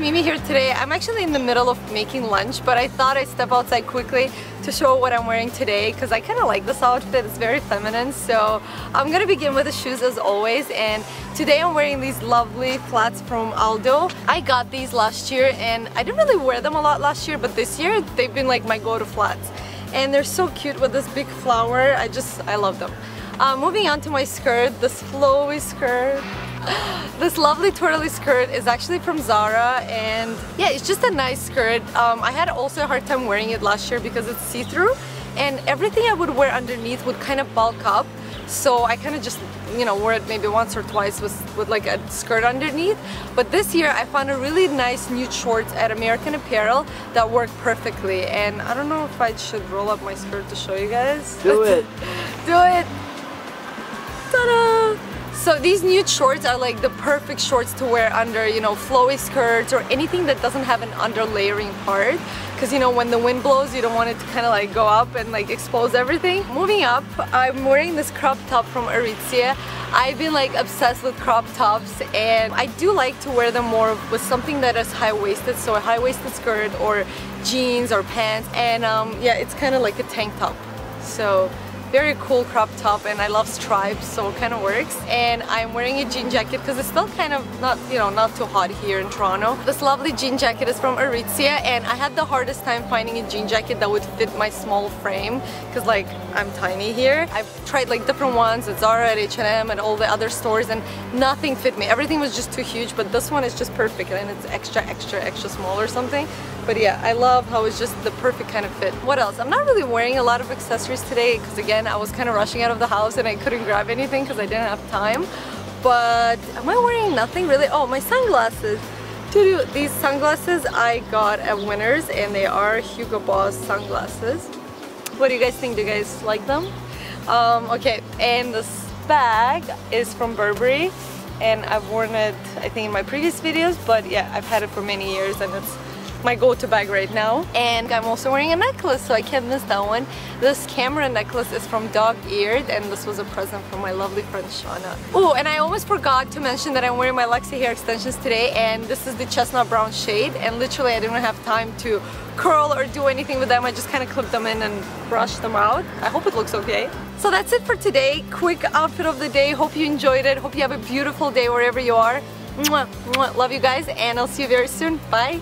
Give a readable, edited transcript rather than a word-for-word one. Mimi here today. I'm actually in the middle of making lunch, but I thought I'd step outside quickly to show what I'm wearing today because I kind of like this outfit. It's very feminine. So I'm gonna begin with the shoes as always, and today I'm wearing these lovely flats from Aldo. I got these last year and I didn't really wear them a lot last year, but this year they've been like my go-to flats, and they're so cute with this big flower. I love them. Moving on to my skirt, this flowy skirt. This lovely twirly skirt is actually from Zara, and yeah, it's just a nice skirt. I had also a hard time wearing it last year because it's see-through and everything I would wear underneath would kind of bulk up. So I kind of just, you know, wore it maybe once or twice with like a skirt underneath. But this year I found a really nice nude shorts at American Apparel that worked perfectly. And I don't know if I should roll up my skirt to show you guys. Do it! Do it! Ta-da! So these nude shorts are like the perfect shorts to wear under, you know, flowy skirts or anything that doesn't have an underlayering part, because, you know, when the wind blows you don't want it to kind of like go up and like expose everything. Moving up, I'm wearing this crop top from Aritzia. I've been like obsessed with crop tops, and I do like to wear them more with something that is high-waisted, so a high-waisted skirt or jeans or pants, and yeah, it's kind of like a tank top. So very cool crop top, and I love stripes, so it kind of works. And I'm wearing a jean jacket because it's still kind of not, you know, not too hot here in Toronto. This lovely jean jacket is from Aritzia, and I had the hardest time finding a jean jacket that would fit my small frame because like I'm tiny here. I've tried like different ones at Zara, at H&M and all the other stores, and nothing fit me. Everything was just too huge, but this one is just perfect, and it's extra small or something. But yeah, I love how it's just the perfect kind of fit. What else? I'm not really wearing a lot of accessories today because again, I was kind of rushing out of the house and I couldn't grab anything because I didn't have time. But am I wearing nothing really? Oh, my sunglasses. These sunglasses I got at Winners, and they are Hugo Boss sunglasses. What do you guys think? Do you guys like them? Okay, and this bag is from Burberry, and I've worn it I think in my previous videos, but yeah, I've had it for many years and it's my go-to bag right now. And I'm also wearing a necklace, so I can't miss that one. This camera necklace is from Dog Eared, and this was a present from my lovely friend Shauna. Oh, and I almost forgot to mention that I'm wearing my Luxy Hair extensions today, and this is the chestnut brown shade, and literally I didn't have time to curl or do anything with them. I just kind of clipped them in and brushed them out. I hope it looks okay. So that's it for today. Quick outfit of the day. Hope you enjoyed it. Hope you have a beautiful day wherever you are. Mwah, mwah. Love you guys, and I'll see you very soon. Bye!